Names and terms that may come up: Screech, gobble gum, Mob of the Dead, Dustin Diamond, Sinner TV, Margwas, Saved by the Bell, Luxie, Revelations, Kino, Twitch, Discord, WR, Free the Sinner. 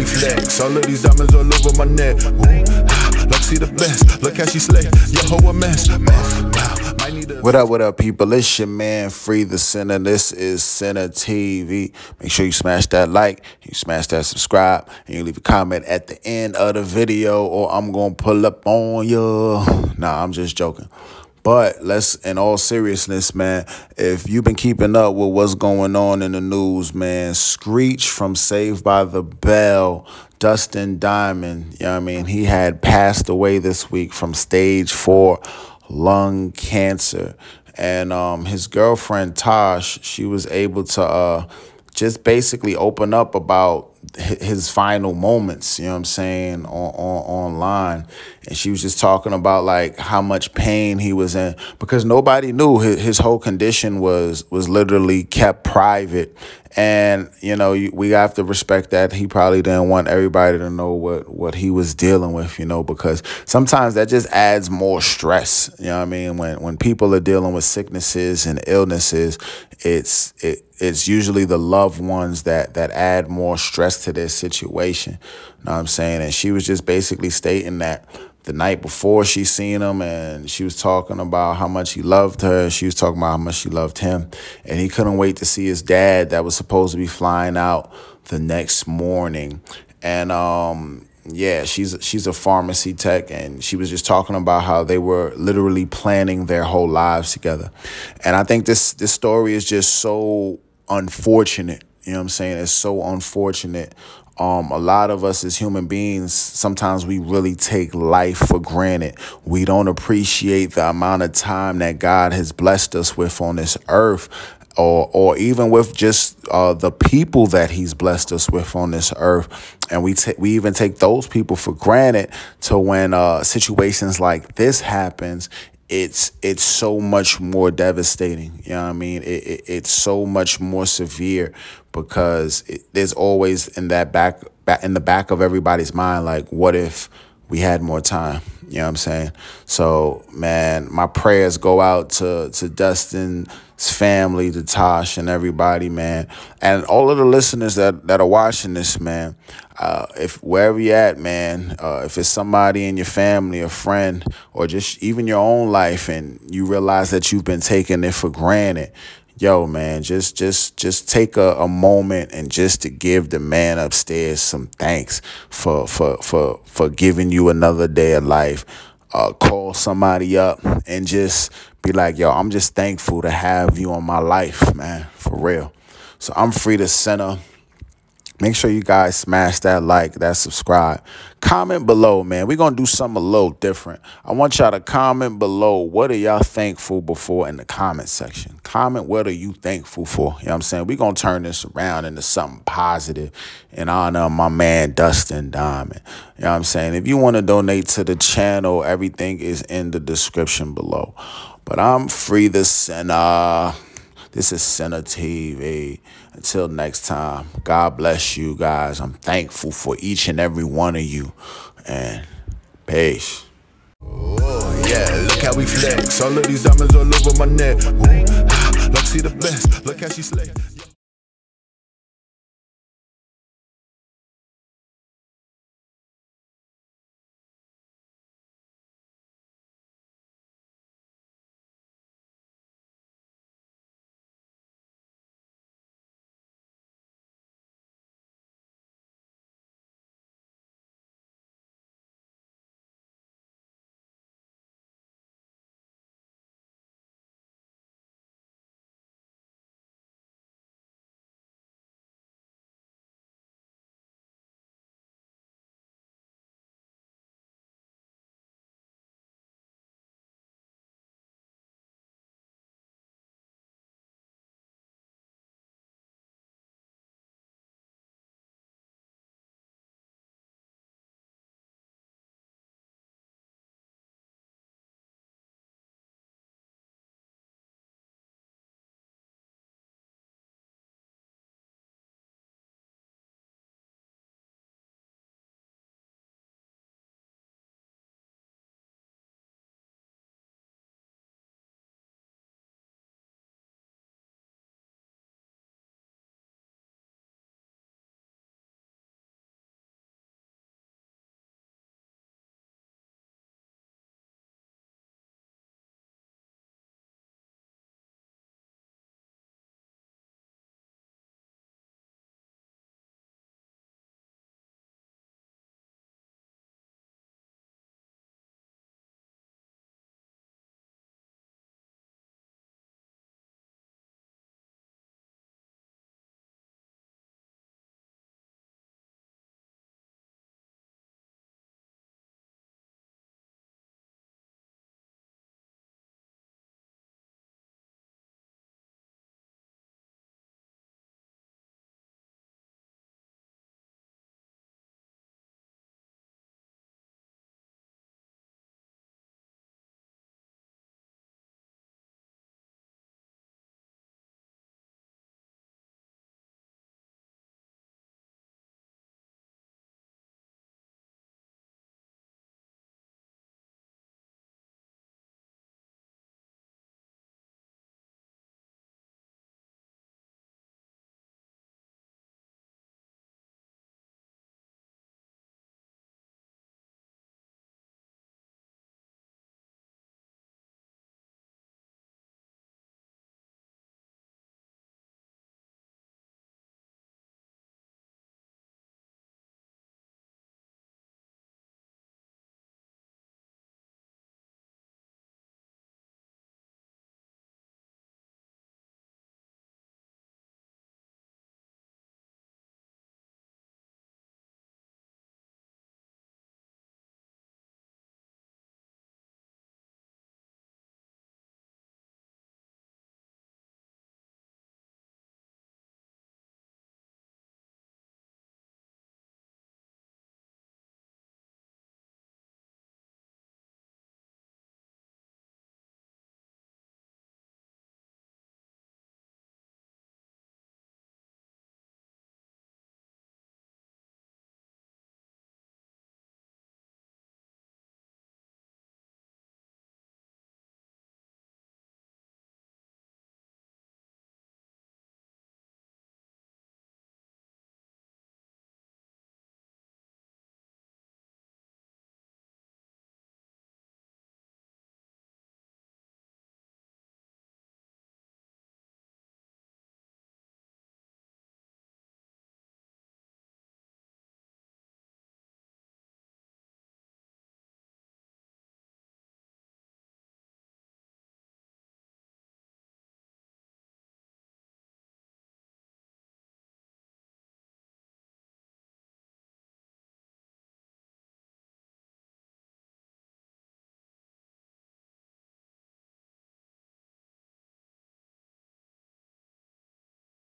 we flex. All of these diamonds all over my neck. Luxie the best, look how she slay. Your hoe a mess. What up, people? It's your man, Free the Sinner. This is Sinner TV. Make sure you smash that like, you smash that subscribe, and you leave a comment at the end of the video, or I'm gonna pull up on you. Nah, I'm just joking. But let's, in all seriousness, man, if you've been keeping up with what's going on in the news, man, Screech from Saved by the Bell, Dustin Diamond, you know what I mean? He had passed away this week from stage 4 lung cancer. And his girlfriend, Tosh, she was able to just basically open up about his final moments, you know what I'm saying, online. And she was just talking about, like, how much pain he was in, because nobody knew. His whole condition was literally kept private. And, you know, we have to respect that. He probably didn't want everybody to know what he was dealing with, you know, because sometimes that just adds more stress, you know what I mean? When people are dealing with sicknesses and illnesses, it's usually the loved ones that add more stress to their situation, you know what I'm saying? And she was just basically stating that the night before she seen him, and she was talking about how much he loved her. She was talking about how much she loved him. And he couldn't wait to see his dad that was supposed to be flying out the next morning. And yeah, she's a pharmacy tech, and she was just talking about how they were literally planning their whole lives together. And I think this story is just so unfortunate. You know what I'm saying? It's so unfortunate. A lot of us as human beings, sometimes we really take life for granted. We don't appreciate the amount of time that God has blessed us with on this earth, or even with just the people that he's blessed us with on this earth. And we even take those people for granted, to when situations like this happens, it's so much more devastating. You know what I mean? It's so much more severe, because there's always in that back of everybody's mind, like, what if we had more time? You know what I'm saying? So, man, my prayers go out to Dustin's family, to Tosh and everybody, man. And all of the listeners that are watching this, man, if wherever you're at, man, if it's somebody in your family, a friend, or just even your own life, and you realize that you've been taking it for granted, yo, man, just take a moment, and just to give the man upstairs some thanks for giving you another day of life. Call somebody up and just be like, yo, I'm just thankful to have you on my life, man, for real. So I'm Free the Sinner. Make sure you guys smash that like, that subscribe. Comment below, man. We're going to do something a little different. I want y'all to comment below, what are y'all thankful for in the comment section. Comment, what are you thankful for? You know what I'm saying? We're going to turn this around into something positive in honor of my man, Dustin Diamond. You know what I'm saying? If you want to donate to the channel, everything is in the description below. But I'm Free the Sinner. This is Sinner TV. Until next time, God bless you guys. I'm thankful for each and every one of you. And peace. Oh, yeah, look how we flex. All of these diamonds all over my neck. Luxie the best. Look how she slay.